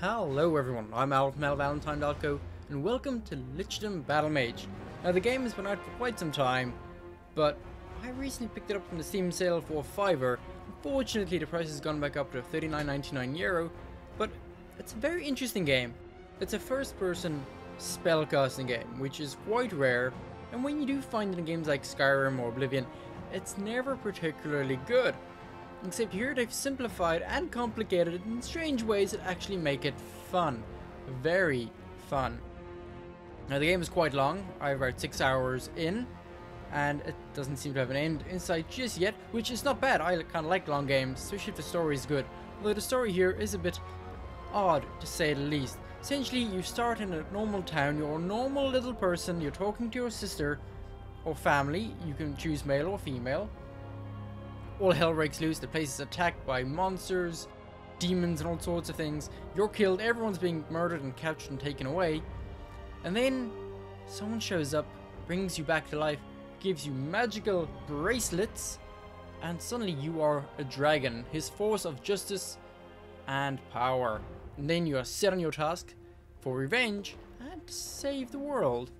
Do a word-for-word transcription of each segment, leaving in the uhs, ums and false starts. Hello everyone, I'm Al from Al Valentyn dot co and welcome to Lichdom Battle Mage. Now the game has been out for quite some time, but I recently picked it up from the Steam sale for Fiverr. Unfortunately the price has gone back up to thirty-nine ninety-nine euro, but it's a very interesting game. It's a first person spellcasting game, which is quite rare, and when you do find it in games like Skyrim or Oblivion, it's never particularly good. Except here they've simplified and complicated it in strange ways that actually make it fun. Very fun. Now the game is quite long, I'm about six hours in, and it doesn't seem to have an end in sight just yet, which is not bad. I kind of like long games, especially if the story is good, although the story here is a bit odd to say the least. Essentially you start in a normal town, you're a normal little person, you're talking to your sister or family, you can choose male or female. All hell breaks loose, the place is attacked by monsters, demons and all sorts of things. You're killed, everyone's being murdered and captured and taken away. And then someone shows up, brings you back to life, gives you magical bracelets, and suddenly you are a dragon, his force of justice and power. And then you are set on your task for revenge and save the world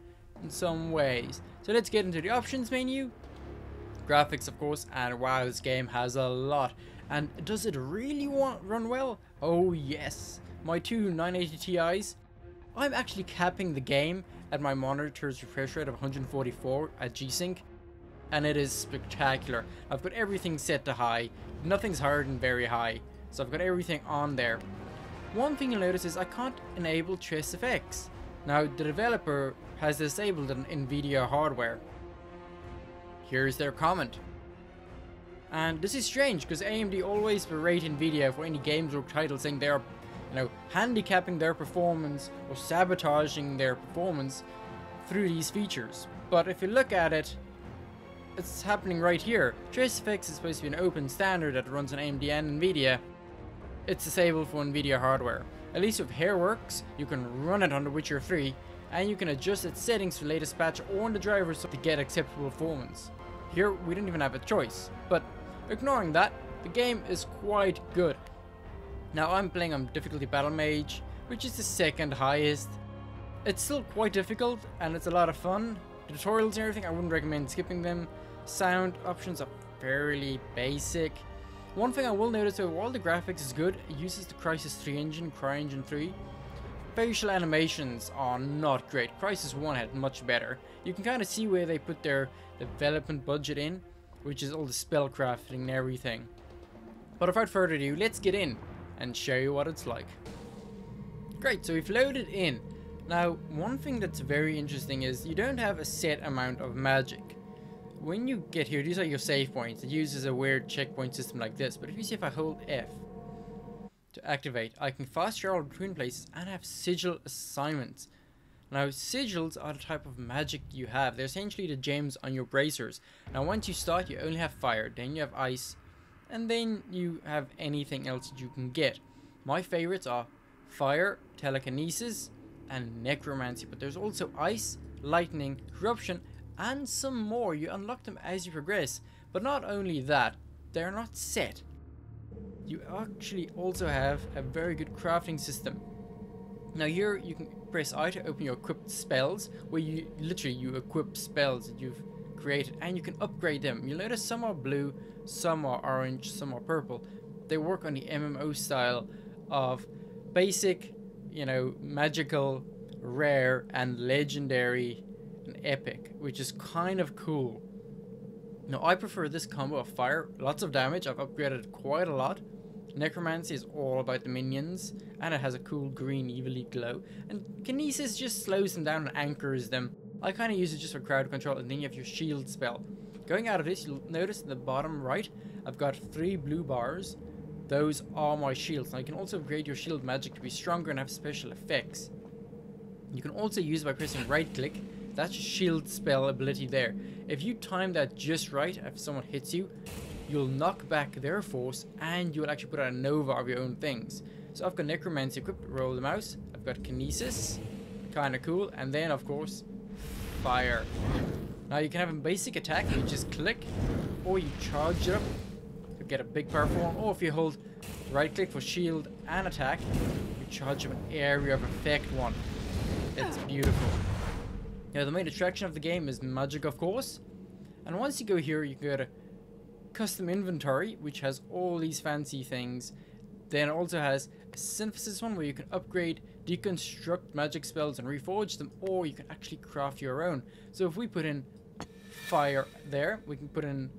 in some ways. So let's get into the options menu. Graphics, of course, and wow, this game has a lot. And does it really want run well? Oh yes, my two nine eighty Ti's. I'm actually capping the game at my monitor's refresh rate of one forty-four at G-Sync, and it is spectacular. I've got everything set to high, nothing's higher than very high, so I've got everything on there. One thing you'll notice is I can't enable TressFX. Now the developer has disabled an NVIDIA hardware. Here's their comment. And this is strange because A M D always berate NVIDIA for any games or titles saying they're, you know, handicapping their performance or sabotaging their performance through these features. But if you look at it, it's happening right here. TressFX is supposed to be an open standard that runs on A M D and NVIDIA. It's disabled for NVIDIA hardware. At least with HairWorks, you can run it on The Witcher three, and you can adjust its settings to the latest patch or on the driver to get acceptable performance. Here we didn't even have a choice, but ignoring that, the game is quite good. Now I'm playing on difficulty Battle Mage, which is the second highest. It's still quite difficult and it's a lot of fun. The tutorials and everything, I wouldn't recommend skipping them. Sound options are fairly basic. One thing I will notice though, while the graphics is good, it uses the Crysis three engine, CryEngine three. Facial animations are not great. Crysis one had much better. You can kind of see where they put their development budget in, which is all the spell crafting and everything. But without further ado, let's get in and show you what it's like. Great, so we've loaded in. Now, one thing that's very interesting is you don't have a set amount of magic. When you get here, these are your save points. It uses a weird checkpoint system like this, but if you see if I hold F, to activate, I can fast travel between places and have sigil assignments. Now sigils are the type of magic you have. They're essentially the gems on your bracers. Now once you start you only have fire, then you have ice, and then you have anything else that you can get. My favorites are fire, telekinesis and necromancy, but there's also ice, lightning, corruption and some more. You unlock them as you progress, but not only that, they're not set. You actually also have a very good crafting system. Now here you can press I to open your equipped spells, where you literally you equip spells that you've created and you can upgrade them. You'll notice some are blue, some are orange, some are purple. They work on the M M O style of basic, you know, magical, rare and legendary and epic, which is kind of cool. Now I prefer this combo of fire, lots of damage, I've upgraded quite a lot. Necromancy is all about the minions, and it has a cool green evilly glow. And Kinesis just slows them down and anchors them. I kind of use it just for crowd control, and then you have your shield spell. Going out of this, you'll notice in the bottom right, I've got three blue bars. Those are my shields. Now you can also upgrade your shield magic to be stronger and have special effects. You can also use it by pressing right click. That's your shield spell ability there. If you time that just right, if someone hits you, you'll knock back their force and you'll actually put out a nova of your own things. So I've got necromancy equipped, roll the mouse, I've got kinesis, kind of cool, and then of course, fire. Now you can have a basic attack, you just click, or you charge it up to get a big powerful one, or if you hold right click for shield and attack, you judgment area of effect one. It's beautiful. Now the main attraction of the game is magic, of course. And once you go here, you can go to custom inventory, which has all these fancy things. Then it also has a synthesis one where you can upgrade, deconstruct magic spells and reforge them, or you can actually craft your own. So if we put in fire there, we can put in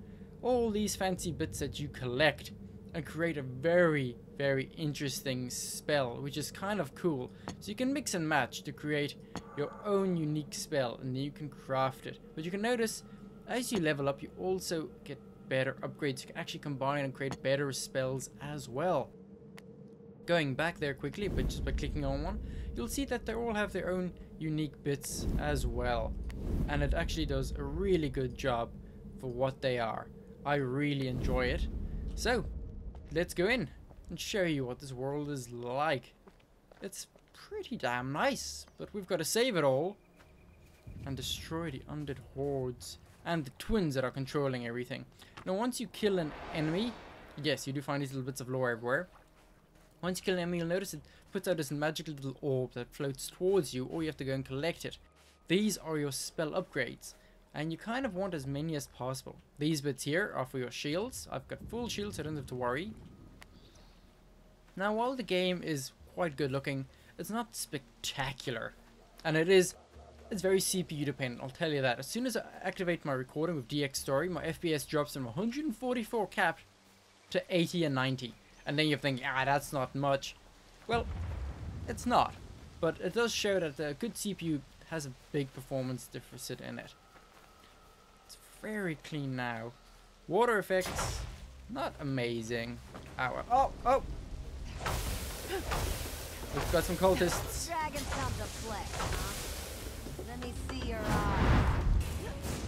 all these fancy bits that you collect and create a very, very interesting spell, which is kind of cool. So you can mix and match to create your own unique spell, and then you can craft it. But you can notice as you level up, you also get better upgrades. You can actually combine and create better spells as well. Going back there quickly, but just by clicking on one, you'll see that they all have their own unique bits as well, and it actually does a really good job for what they are. I really enjoy it. So let's go in and show you what this world is like. It's pretty damn nice, but we've got to save it all and destroy the undead hordes and the twins that are controlling everything. Now once you kill an enemy, yes, you do find these little bits of lore everywhere. Once you kill an enemy, you'll notice it puts out this magical little orb that floats towards you, or you have to go and collect it. These are your spell upgrades, and you kind of want as many as possible. These bits here are for your shields. I've got full shields, so I don't have to worry. Now while the game is quite good looking, it's not spectacular, and it is it's very C P U dependent, I'll tell you that. As soon as I activate my recording with DXtory, my F P S drops from one forty-four capped to eighty and ninety. And then you're thinking, ah, that's not much. Well, it's not. But it does show that a good C P U has a big performance deficit in it. It's very clean now. Water effects, not amazing. Ow, oh, oh! We've got some cultists. Dragons come to play, huh? Let me see your eyes.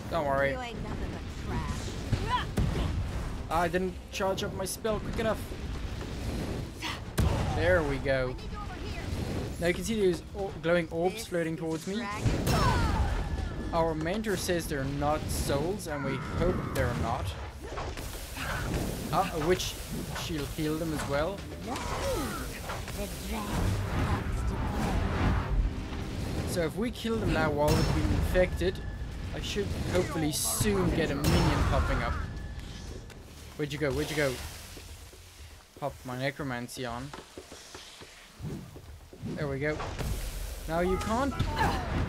Don't worry. You ain't nothing but trash. I didn't charge up my spell quick enough. There we go. Now you can see those or glowing orbs floating towards me. Our mentor says they're not souls, and we hope they're not. Ah, a witch. She'll heal them as well. So if we kill them now while we've been infected, I should hopefully soon get a minion popping up. Where'd you go? Where'd you go? Pop my necromancy on. There we go. Now you can't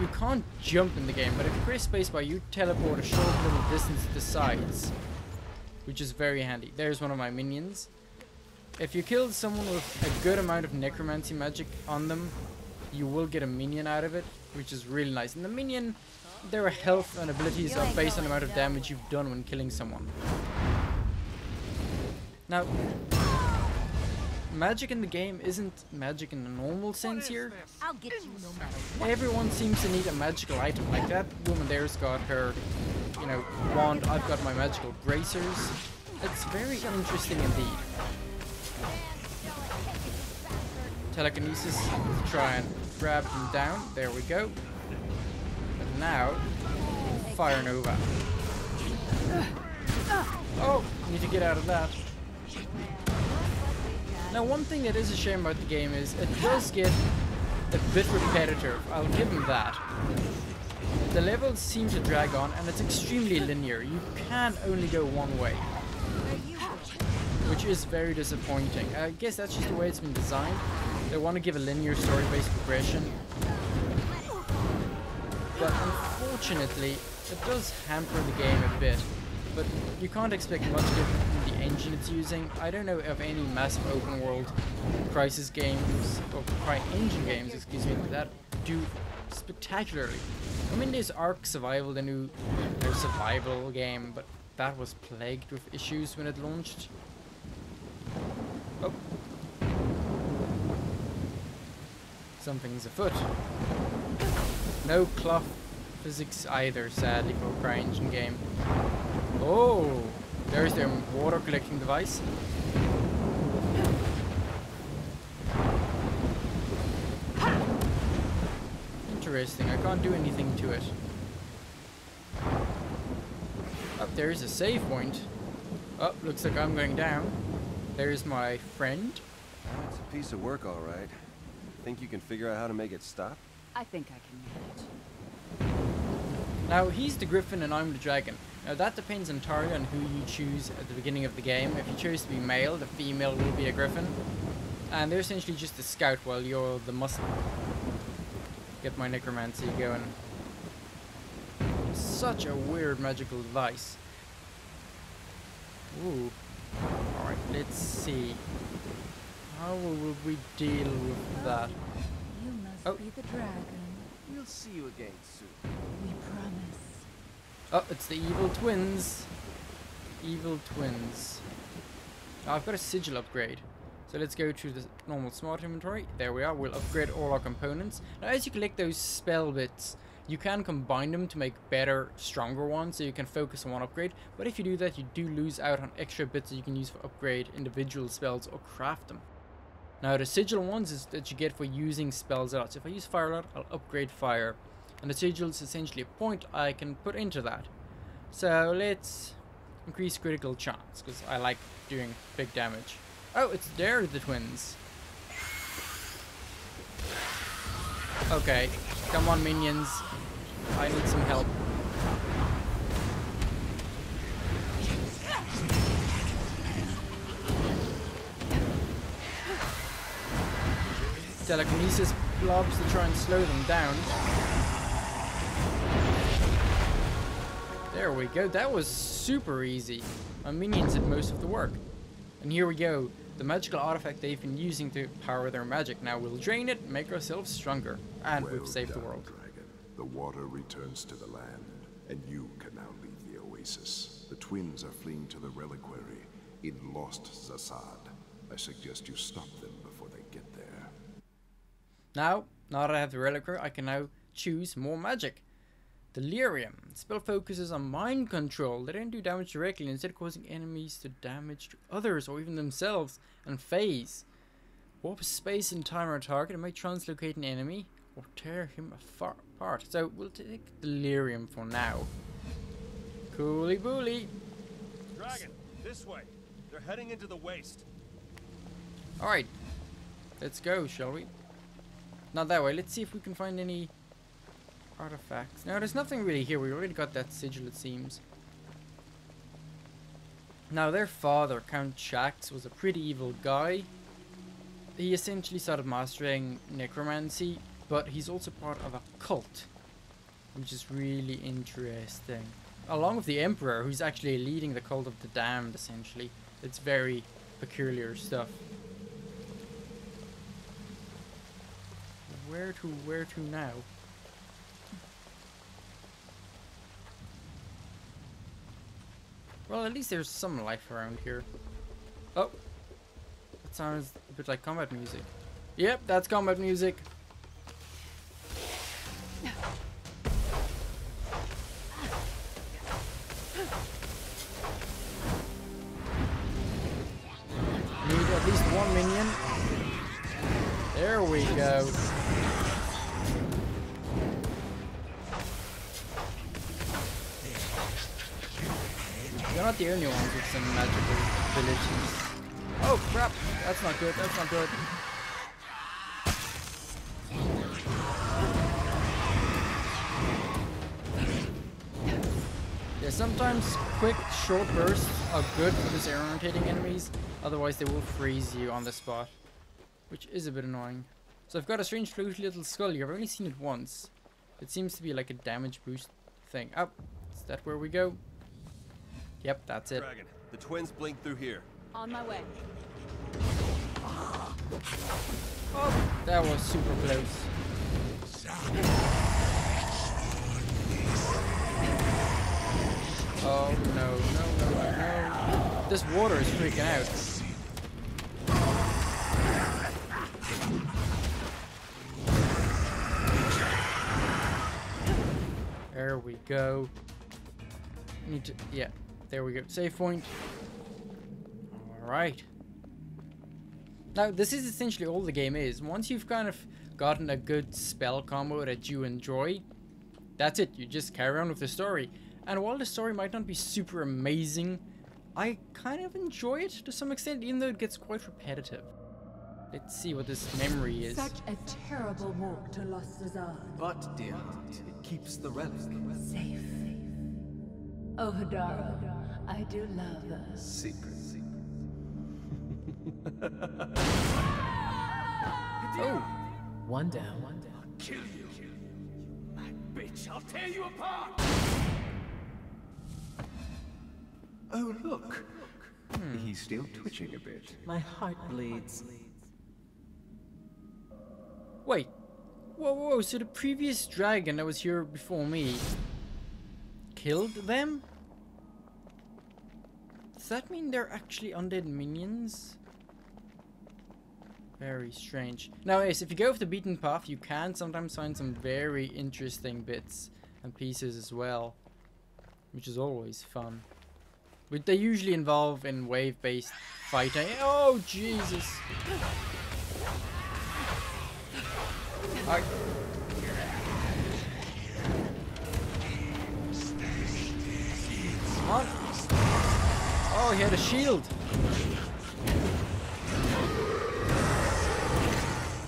you can't jump in the game, but if you press spacebar, you teleport a short little distance to the sides, which is very handy. There's one of my minions. If you kill someone with a good amount of necromancy magic on them, you will get a minion out of it, which is really nice. And the minion, their health and abilities are based on the amount of damage you've done when killing someone. Now, magic in the game isn't magic in the normal sense here. I'll get you no matter what. Everyone seems to need a magical item. Like that woman there's got her, you know, wand. I've got my magical bracers. It's very interesting indeed. Telekinesis to try and grab them down. There we go. And now, fire nova. Oh, need to get out of that. Now one thing that is a shame about the game is it does get a bit repetitive, I'll give them that. The levels seem to drag on and it's extremely linear, you can only go one way, which is very disappointing. I guess that's just the way it's been designed, they want to give a linear story-based progression. But unfortunately, it does hamper the game a bit, but you can't expect much different engine it's using. I don't know of any massive open world Crysis games or CryEngine games, excuse me, that do spectacularly. I mean, there's Ark Survival, the new their survival game, but that was plagued with issues when it launched. Oh, something's afoot. No cloth physics either, sadly, for a CryEngine game. Oh. There is their water collecting device. Interesting, I can't do anything to it. Up there is a save point. Oh, looks like I'm going down. There's my friend. That's a piece of work, all right. Think you can figure out how to make it stop? I think I can manage. Now, he's the griffin and I'm the dragon. Now, that depends entirely on who you choose at the beginning of the game. If you choose to be male, the female will be a griffin. And they're essentially just a scout while you're the muscle. Get my necromancy going. Such a weird magical device. Ooh. Alright, let's see. How will we deal with that? You must oh. be the dragon. We'll see you again soon. We promise. Oh, it's the evil twins. Evil twins. Oh, I've got a sigil upgrade. So let's go to the normal smart inventory. There we are. We'll upgrade all our components. Now, as you collect those spell bits, you can combine them to make better, stronger ones, so you can focus on one upgrade. But if you do that, you do lose out on extra bits that you can use for upgrade individual spells or craft them. Now, the sigil ones is that you get for using spells a lot. So if I use fire a lot, I'll upgrade fire. And the sigil is essentially a point I can put into that. So let's increase critical chance, because I like doing big damage. Oh, it's there, the twins. Okay, come on, minions. I need some help. Telekinesis blobs to try and slow them down. There we go. That was super easy. My minions did most of the work. And here we go. The magical artifact they've been using to power their magic. Now we'll drain it, make ourselves stronger, and well we've saved done, the world. Dragon. The water returns to the land, and you can now leave the oasis. The twins are fleeing to the reliquary in Lost Zhassad. I suggest you stop them before they get there. Now, now that I have the reliquary, I can now choose more magic. Delirium. The spell focuses on mind control. They don't do damage directly, instead causing enemies to damage to others or even themselves, and phase. Warp space and time our target and may translocate an enemy or tear him apart. So we'll take Delirium for now. Cooly booly. Dragon, this way. They're heading into the waste. Alright. Let's go, shall we? Not that way. Let's see if we can find any artifacts. Now, there's nothing really here. We already got that sigil, it seems. Now, their father, Count Shax, was a pretty evil guy. He essentially started mastering necromancy, but he's also part of a cult, which is really interesting. Along with the Emperor, who's actually leading the Cult of the Damned, essentially. It's very peculiar stuff. Where to, where to now? Well, at least there's some life around here. Oh, that sounds a bit like combat music. Yep, that's combat music. Need at least one minion. There we go. They're not the only ones with some magical abilities. Oh crap! That's not good, that's not good. Yeah, sometimes quick, short bursts are good for disorientating enemies, otherwise they will freeze you on the spot. Which is a bit annoying. So I've got a strange floaty little skull here, I've only seen it once. It seems to be like a damage boost thing. Oh, is that where we go? Yep, that's it. Dragon, the twins blink through here. On my way. Oh, that was super close. Oh no, no, no, no, no. This water is freaking out. There we go. Need to, yeah. There we go. Save point. Alright. Now, this is essentially all the game is. Once you've kind of gotten a good spell combo that you enjoy, that's it. You just carry on with the story. And while the story might not be super amazing, I kind of enjoy it to some extent, even though it gets quite repetitive. Let's see what this memory is. Such a terrible walk to Lost Zhassad. But, dear heart, it keeps the relic safe. Oh, Hadara, I do love her. Secret, secret. Oh, one down, one down. I'll kill you. That bitch, I'll tear you apart. Oh, look. Hmm. He's still twitching a bit. My heart bleeds. Wait. Whoa, whoa, so the previous dragon that was here before me killed them? Does that mean they're actually undead minions? Very strange. Nowadays, if you go off the beaten path, you can sometimes find some very interesting bits and pieces as well, which is always fun. But they usually involve in wave-based fighting. Oh, Jesus! I What? Oh, he had a shield.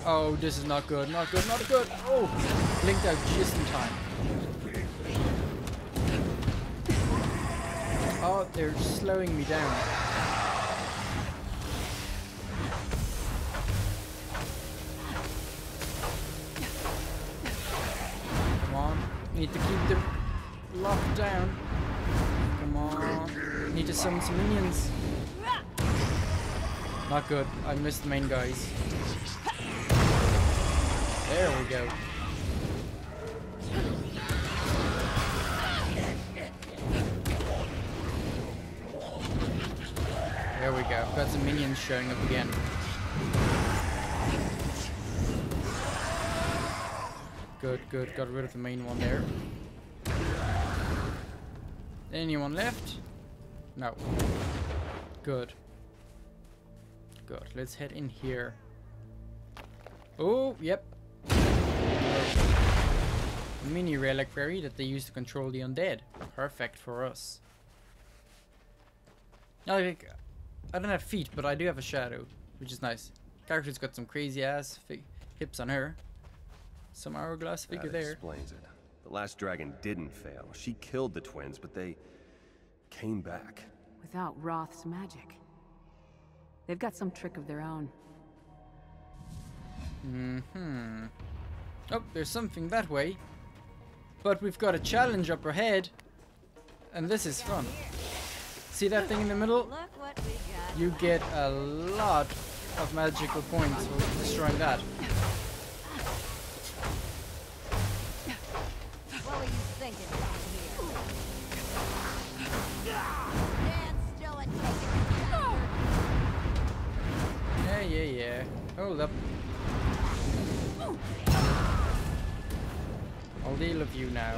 Oh, this is not good. Not good. Not good. Oh, blinked out just in time. Oh, they're slowing me down. Come on. Need to keep them locked down. Come on. Need to summon some minions. Not good. I missed the main guys. There we go. There we go. Got some minions showing up again. Good, good. Got rid of the main one there. Anyone left? No. Good. Good. Let's head in here. Oh, yep. A mini reliquary that they use to control the undead. Perfect for us. Now, like, I don't have feet, but I do have a shadow, which is nice. Character's got some crazy ass hips on her. Some hourglass figure there. That explains it. The last dragon didn't fail. She killed the twins, but they came back. Without Roth's magic. They've got some trick of their own. Mm-hmm. Oh, there's something that way. But we've got a challenge up ahead. And this is fun. See that thing in the middle? You get a lot of magical points for destroying that. What were you thinking about here? Yeah, yeah, yeah. Hold up. I'll deal with you now.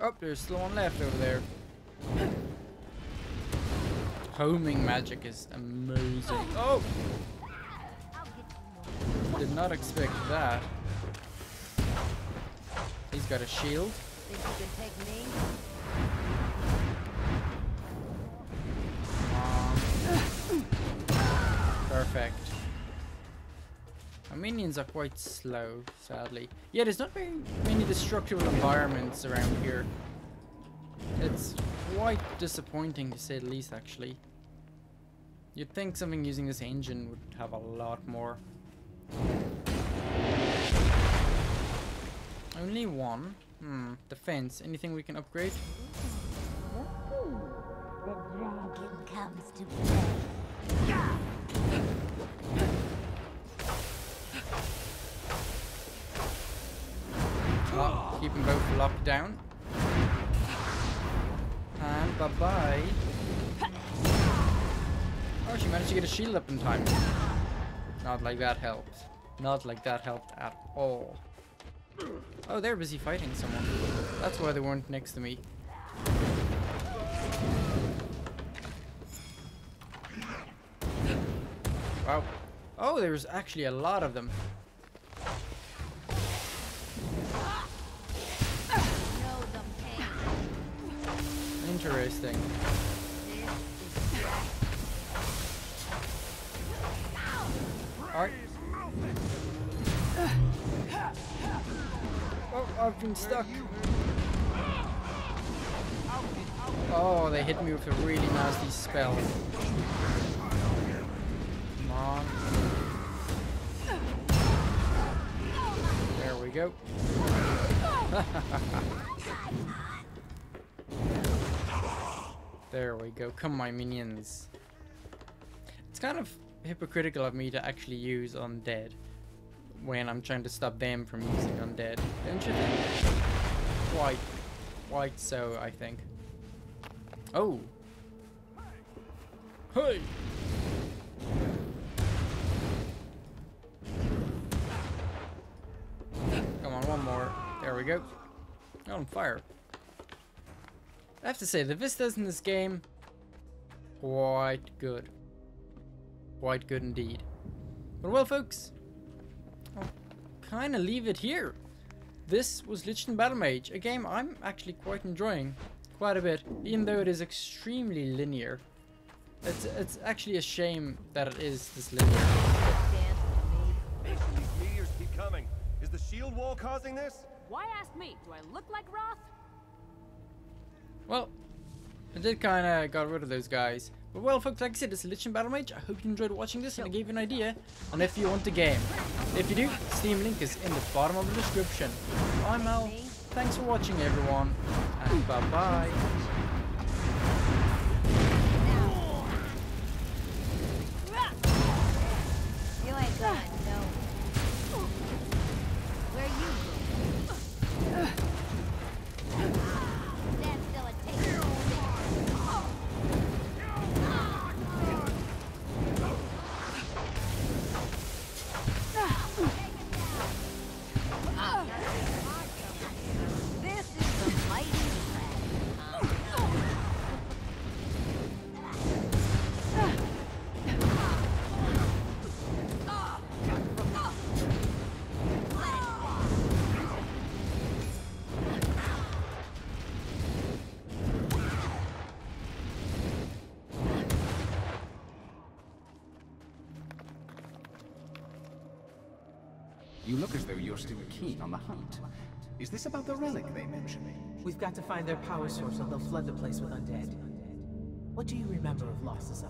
Oh, there's still one left over there. Homing magic is amazing. Oh! Did not expect that. He's got a shield. Think you can take me? Perfect. Our minions are quite slow, sadly. Yeah, there's not very many destructible environments around here. It's quite disappointing, to say the least, actually. You'd think something using this engine would have a lot more. Only one. Hmm, defense. Anything we can upgrade? The dragon comes to play. Oh, keep them both locked down. And bye bye. Oh, she managed to get a shield up in time. Not like that helped. Not like that helped at all. Oh, they're busy fighting someone. That's why they weren't next to me. Wow. Oh, there's actually a lot of them. Interesting. Alright. Oh, I've been stuck. Oh, they hit me with a really nasty spell. Come on. There we go. There we go. Come, my minions. It's kind of hypocritical of me to actually use undead when I'm trying to stop them from using undead. Don't you think? Quite, quite so, I think. Oh. Hey. Come on, one more. There we go. On fire. I have to say, the vistas in this game, quite good. Quite good indeed. But well, folks, I'll kind of leave it here. This was Lichdom Battle Mage, a game I'm actually quite enjoying. Quite a bit, even though it is extremely linear. It's it's actually a shame that it is this linear. Meteors keep coming. Is the shield wall causing this? Why ask me? Do I look like Roth? Well, I did kind of got rid of those guys. But well, folks, like I said, it's Lichdom Battle Mage. I hope you enjoyed watching this and I gave you an idea on if you want the game. If you do, Steam link is in the bottom of the description. I'm Al. Thanks for watching, everyone, and bye-bye. You look as though you're still keen on the hunt. Is this about the relic they mentioned? We've got to find their power source or they'll flood the place with undead. What do you remember of Lost Zhassad?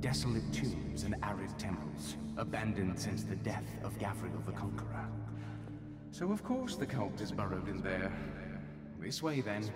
Desolate tombs and arid temples, abandoned since the death of Gavriel the Conqueror. So of course the cult is burrowed in there. This way then.